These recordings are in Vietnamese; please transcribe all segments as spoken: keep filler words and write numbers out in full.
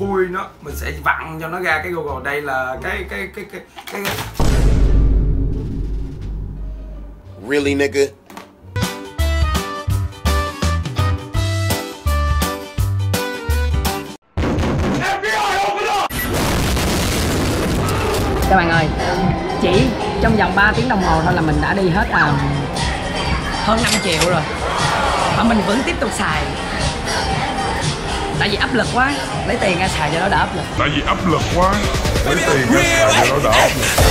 khui nó, mình sẽ vặn cho nó ra cái Google. Đây là cái cái cái cái cái, cái... Really nigga. Các bạn ơi, chỉ trong vòng ba tiếng đồng hồ thôi là mình đã đi hết à, hơn năm triệu rồi mà mình vẫn tiếp tục xài. Tại vì áp lực quá, lấy tiền ra xài cho nó đã áp lực. Tại vì áp lực quá, lấy tiền ra xài cho nó đã áp lực.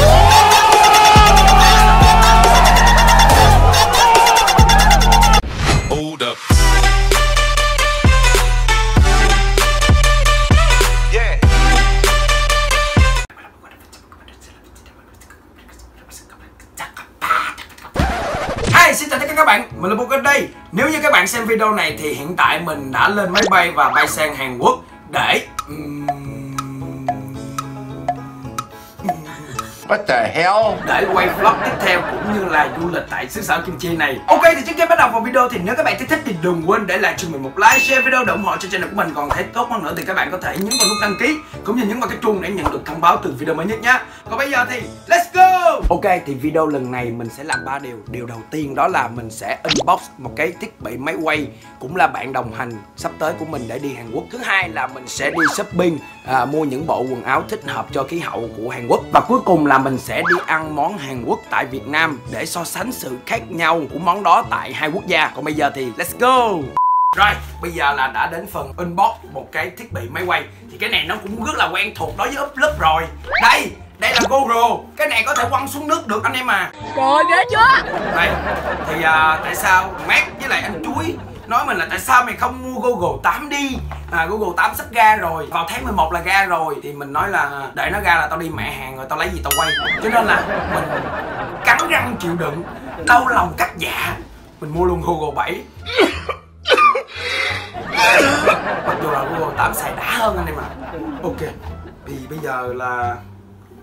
Xin chào tất cả các bạn, mình là Google đây. Nếu như các bạn xem video này thì hiện tại mình đã lên máy bay và bay sang Hàn Quốc để... What the hell? Để quay vlog tiếp theo cũng như là du lịch tại xứ sở kim chi này. Ok, thì trước khi bắt đầu vào video thì nếu các bạn thấy thích thì đừng quên để lại cho mình một like, share video để ủng hộ cho channel của mình. Còn thấy tốt hơn nữa thì các bạn có thể nhấn vào nút đăng ký cũng như nhấn vào cái chuông để nhận được thông báo từ video mới nhất nhé. Còn bây giờ thì let's go. Ok, thì video lần này mình sẽ làm ba điều. Điều đầu tiên đó là mình sẽ unbox một cái thiết bị máy quay cũng là bạn đồng hành sắp tới của mình để đi Hàn Quốc. Thứ hai là mình sẽ đi shopping à, mua những bộ quần áo thích hợp cho khí hậu của Hàn Quốc. Và cuối cùng là mình sẽ đi ăn món Hàn Quốc tại Việt Nam để so sánh sự khác nhau của món đó tại hai quốc gia. Còn bây giờ thì let's go. Rồi, bây giờ là đã đến phần unbox một cái thiết bị máy quay. Thì cái này nó cũng rất là quen thuộc đối với up lớp rồi. Đây, đây là GoPro. Cái này có thể quăng xuống nước được anh em à. Rồi, ghê chưa. Đây, thì uh, tại sao Mát với lại anh Chuối nói mình là tại sao mày không mua Google tám đi, à, Google tám sắp ra rồi, vào tháng mười một là ra rồi. Thì mình nói là để nó ra là tao đi mẹ hàng rồi, tao lấy gì tao quay. Cho nên là mình cắn răng chịu đựng, đau lòng cắt dạ, mình mua luôn Google bảy. Mặc dù là Google tám xài đã hơn anh em ạ. Ok, thì bây giờ là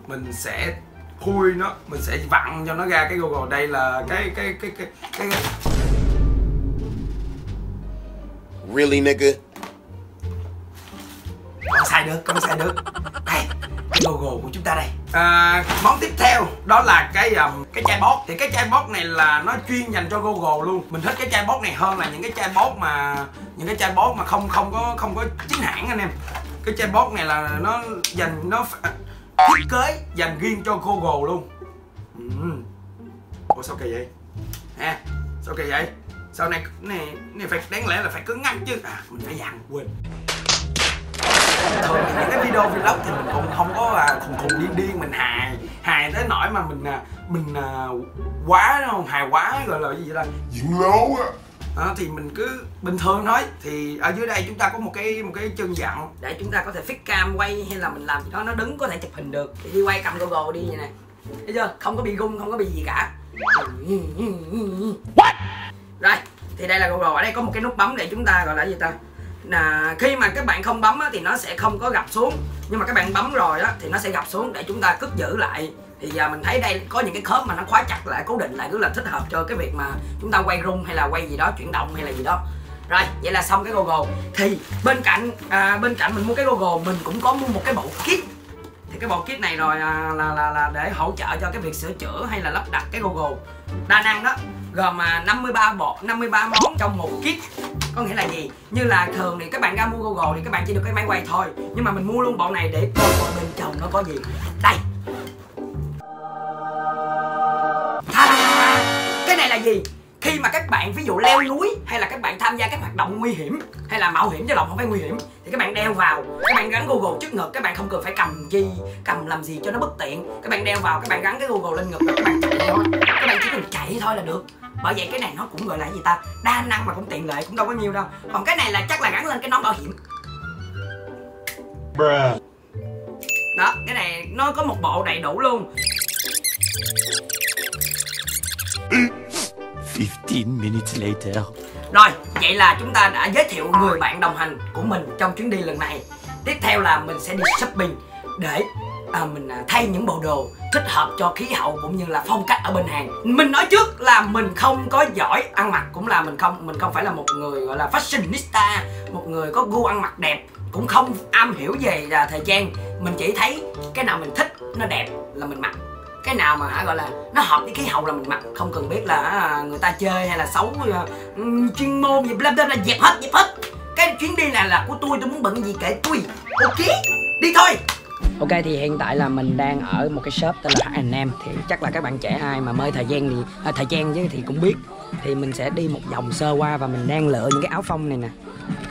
mình sẽ khui nó, mình sẽ vặn cho nó ra cái Google. Đây là cái cái cái cái cái, cái... Really nigga. Không sai được, không sai được. Đây, cái logo của chúng ta đây. À, món tiếp theo đó là cái um, cái chai bót. Thì cái chai bót này là nó chuyên dành cho Google luôn. Mình thích cái chai bót này hơn là những cái chai bót mà những cái chai bót mà không không có không có chính hãng anh em. Cái chai bót này là nó dành nó thiết kế dành riêng cho Google luôn. Uhm. Ủa sao kỳ vậy? Ha, sao kỳ vậy? Sau này này này phải đáng lẽ là phải cứng ngắt chứ. À, mình phải dặn quên. Thường những cái video vlog thì mình cũng không có à, khùng khùng điên điên, mình hài hài tới nỗi mà mình à, mình à, quá không hài quá gọi là cái gì đây diễn lố á. À, thì mình cứ bình thường nói. Thì ở dưới đây chúng ta có một cái một cái chân dặn để chúng ta có thể fix cam quay hay là mình làm gì đó nó đứng có thể chụp hình được. Thì đi quay cầm Google đi vậy nè, thấy chưa, không có bị rung, không có bị gì cả. What? Rồi, thì đây là Google, ở đây có một cái nút bấm để chúng ta gọi là gì ta là khi mà các bạn không bấm á, thì nó sẽ không có gập xuống. Nhưng mà các bạn bấm rồi á, thì nó sẽ gập xuống để chúng ta cất giữ lại. Thì giờ mình thấy đây có những cái khớp mà nó khóa chặt lại, cố định lại, rất là thích hợp cho cái việc mà chúng ta quay rung hay là quay gì đó, chuyển động hay là gì đó. Rồi, vậy là xong cái Google. Thì bên cạnh à, bên cạnh mình mua cái Google, mình cũng có mua một cái bộ kit. Thì cái bộ kit này rồi à, là, là, là để hỗ trợ cho cái việc sửa chữa hay là lắp đặt cái Google. Đa năng đó, gồm năm mươi ba bộ, năm mươi ba món trong một kit. Có nghĩa là gì? Như là thường thì các bạn ra mua Google thì các bạn chỉ được cái máy quay thôi. Nhưng mà mình mua luôn bộ này để coi coi bên trong nó có gì. Đây. Cái này là gì? Khi mà các bạn ví dụ leo núi hay là các bạn tham gia các hoạt động nguy hiểm hay là mạo hiểm, chứ không phải nguy hiểm, thì các bạn đeo vào, các bạn gắn Google trước ngực, các bạn không cần phải cầm gì, cầm làm gì cho nó bất tiện. Các bạn đeo vào, các bạn gắn cái Google lên ngực rồi các bạn chạy thôi. Các bạn chỉ cần chạy thôi là được. Bởi vậy cái này nó cũng gọi là gì ta, đa năng mà cũng tiện lợi, cũng đâu có nhiều đâu. Còn cái này là chắc là gắn lên cái nón bảo hiểm. Đó, cái này nó có một bộ đầy đủ luôn. fifteen minutes later. Rồi, vậy là chúng ta đã giới thiệu người bạn đồng hành của mình trong chuyến đi lần này. Tiếp theo là mình sẽ đi shopping để à, mình thay những bộ đồ thích hợp cho khí hậu cũng như là phong cách ở bên Hàn. Mình nói trước là mình không có giỏi ăn mặc, cũng là mình không mình không phải là một người gọi là fashionista, một người có gu ăn mặc đẹp. cũng không am hiểu về là thời trang, mình chỉ thấy cái nào mình thích nó đẹp là mình mặc, cái nào mà hả gọi là nó hợp với khí hậu là mình mặc, không cần biết là người ta chơi hay là xấu chuyên môn gì bla bla, là dẹp hết dẹp hết. Cái chuyến đi này là của tôi, tôi muốn bận gì kệ tôi, ok đi thôi. Ok thì hiện tại là mình đang ở một cái shop tên là H and M. Thì chắc là các bạn trẻ ai mà mê thời gian thì à, thời trang chứ thì cũng biết. Thì mình sẽ đi một vòng sơ qua và mình đang lựa những cái áo phông này nè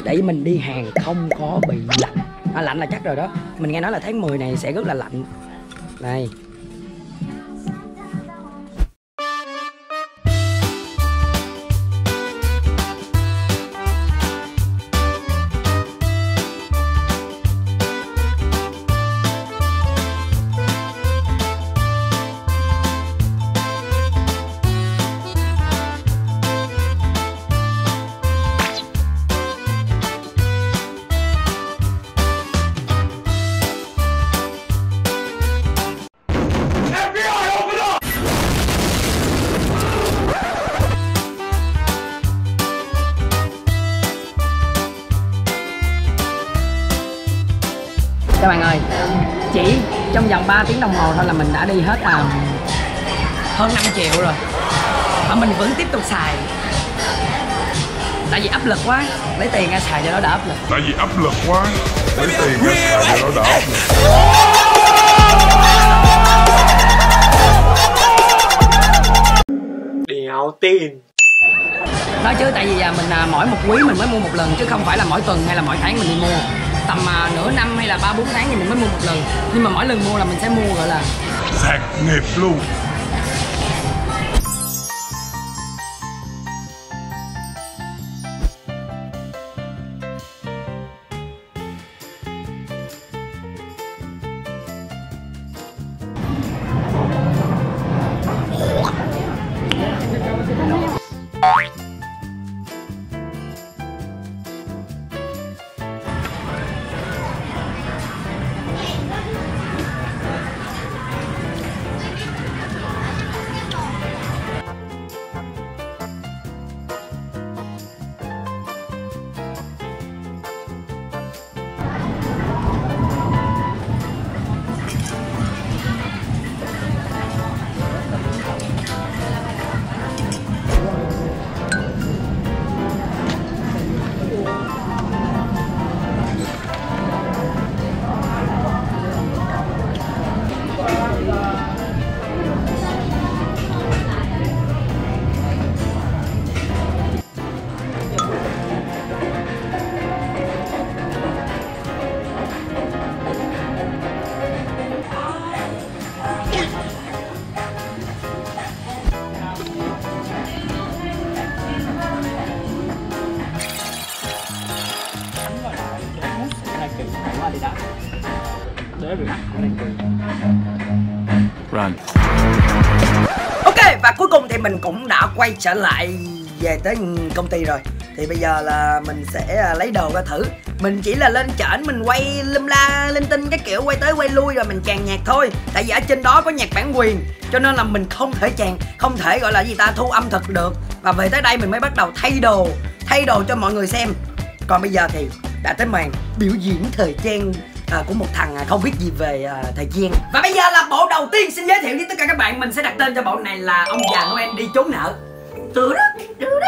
để mình đi hàng không có bị lạnh. À, lạnh là chắc rồi đó. Mình nghe nói là tháng mười này sẽ rất là lạnh. Này các bạn ơi, chỉ trong vòng ba tiếng đồng hồ thôi là mình đã đi hết à, hơn năm triệu rồi mà mình vẫn tiếp tục xài. Tại vì áp lực quá, lấy tiền ra xài cho nó đã áp lực. Tại vì áp lực quá, lấy tiền ra xài cho nó đã áp lực. Đèo tiền. Nói chứ tại vì mình mỗi một quý mình mới mua một lần chứ không phải là mỗi tuần hay là mỗi tháng mình đi mua. Tầm uh, nửa năm hay là ba bốn tháng thì mình mới mua một lần, nhưng mà mỗi lần mua là mình sẽ mua gọi là sạc nghiệp luôn. Ok và cuối cùng thì mình cũng đã quay trở lại về tới công ty rồi. Thì bây giờ là mình sẽ lấy đồ ra thử. Mình chỉ là lên trển mình quay lum la linh tinh cái kiểu quay tới quay lui rồi mình chèn nhạc thôi. Tại vì ở trên đó có nhạc bản quyền cho nên là mình không thể chèn, không thể gọi là gì ta thu âm thật được. Và về tới đây mình mới bắt đầu thay đồ, thay đồ cho mọi người xem. Còn bây giờ thì đã tới màn biểu diễn thời trang À, của một thằng không biết gì về à, thời gian. Và bây giờ là bộ đầu tiên xin giới thiệu với tất cả các bạn. Mình sẽ đặt tên cho bộ này là ông già Noel đi trốn nợ. Từ đó, từ đó,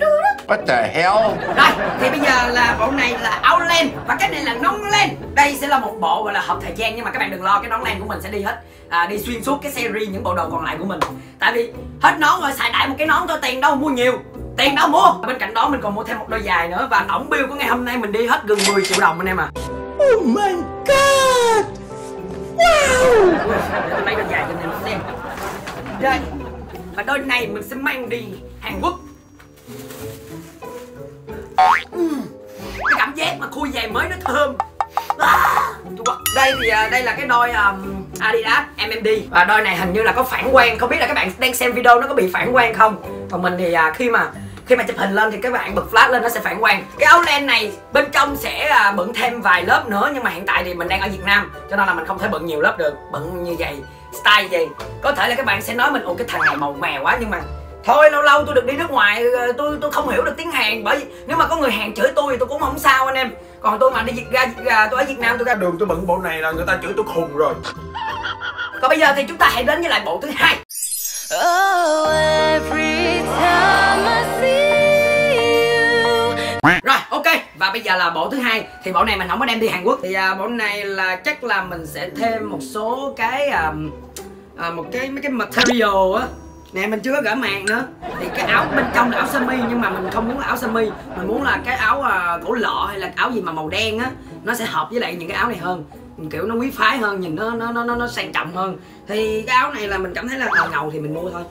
từ đó. What the hell. Rồi, thì bây giờ là bộ này là Outland và cái này là Nonland. Đây sẽ là một bộ gọi là hợp thời gian, nhưng mà các bạn đừng lo, cái Nonland của mình sẽ đi hết à, đi xuyên suốt cái series những bộ đồ còn lại của mình. Tại vì hết nón rồi, xài đại một cái nón thôi, tiền đâu mua nhiều, tiền đâu mua. Bên cạnh đó mình còn mua thêm một đôi giày nữa. Và tổng bill của ngày hôm nay mình đi hết gần mười triệu đồng anh em à. Oh my god. Wow. Mấy đôi giày cho mình xem. Đây. Và đôi này mình sẽ mang đi Hàn Quốc. Cái cảm giác mà khui giày mới nó thơm. Đây thì đây là cái đôi um, Adidas M M D. Và đôi này hình như là có phản quang, không biết là các bạn đang xem video nó có bị phản quang không. Còn mình thì uh, khi mà Khi mà chụp hình lên thì các bạn bật flash lên nó sẽ phản quang. Cái áo len này bên trong sẽ bận thêm vài lớp nữa, nhưng mà hiện tại thì mình đang ở Việt Nam cho nên là mình không thể bận nhiều lớp được. Bận như vậy, style vậy. Có thể là các bạn sẽ nói mình ồ cái thằng này màu mè quá, nhưng mà Thôi lâu lâu tôi được đi nước ngoài, tôi tôi không hiểu được tiếng Hàn. Bởi vì nếu mà có người Hàn chửi tôi thì tôi cũng không sao anh em. Còn tôi mà đi Việt ra, ra tôi ở Việt Nam tôi ra đường tôi bận bộ này là người ta chửi tôi khùng rồi. Còn bây giờ thì chúng ta hãy đến với lại bộ thứ hai. Rồi ok, và bây giờ là bộ thứ hai. Thì bộ này mình không có đem đi Hàn Quốc. Thì uh, bộ này là chắc là mình sẽ thêm một số cái um, uh, một cái mấy cái material á. Nè mình chưa có gỡ màng nữa. Thì cái áo bên trong là áo sơ mi, nhưng mà mình không muốn là áo sơ mi, mình muốn là cái áo uh, cổ lọ hay là áo gì mà màu đen á, nó sẽ hợp với lại những cái áo này hơn, kiểu nó quý phái hơn, nhìn nó nó nó nó sang trọng hơn. Thì cái áo này là mình cảm thấy là ngầu ngầu thì mình mua thôi,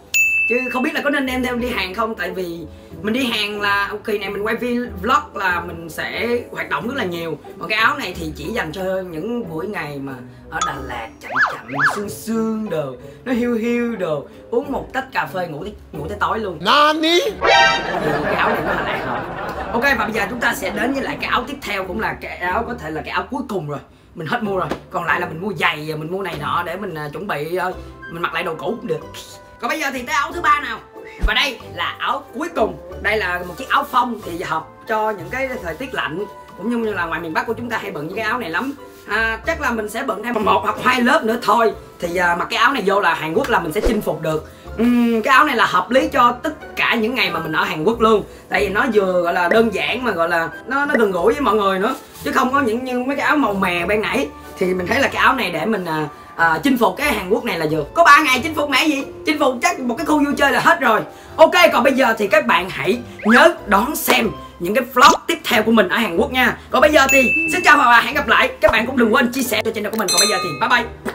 chứ không biết là có nên đem theo đi Hàn không. Tại vì mình đi Hàn là kỳ này mình quay vlog là mình sẽ hoạt động rất là nhiều, còn cái áo này thì chỉ dành cho những buổi ngày mà ở Đà Lạt chậm chậm sương sương đồ, nó hiu hiu đồ, uống một tách cà phê ngủ tới, ngủ tới tối luôn. Nani? Cái áo này nó là lạ rồi. Ok, và bây giờ chúng ta sẽ đến với lại cái áo tiếp theo, cũng là cái áo có thể là cái áo cuối cùng rồi, mình hết mua rồi. Còn lại là mình mua giày và mình mua này nọ để mình chuẩn bị mình mặc lại đồ cũ cũng được. Còn bây giờ thì tới áo thứ ba nào. Và đây là áo cuối cùng. Đây là một chiếc áo phông thì hợp cho những cái thời tiết lạnh, cũng như là ngoài miền Bắc của chúng ta hay bận với cái áo này lắm. À, chắc là mình sẽ bận thêm một hoặc hai lớp nữa thôi. Thì à, mặc cái áo này vô là Hàn Quốc là mình sẽ chinh phục được. uhm, Cái áo này là hợp lý cho tất cả những ngày mà mình ở Hàn Quốc luôn. Tại vì nó vừa gọi là đơn giản mà gọi là nó nó gần gũi với mọi người nữa. Chứ không có những như mấy cái áo màu mè ban nãy. Thì mình thấy là cái áo này để mình à, à, chinh phục cái Hàn Quốc này là vừa. Có ba ngày chinh phục mẹ gì? Chinh phục chắc một cái khu vui chơi là hết rồi. Ok, còn bây giờ thì các bạn hãy nhớ đón xem những cái vlog tiếp theo của mình ở Hàn Quốc nha. Còn bây giờ thì xin chào và hẹn gặp lại. Các bạn cũng đừng quên chia sẻ cho channel của mình. Còn bây giờ thì bye bye.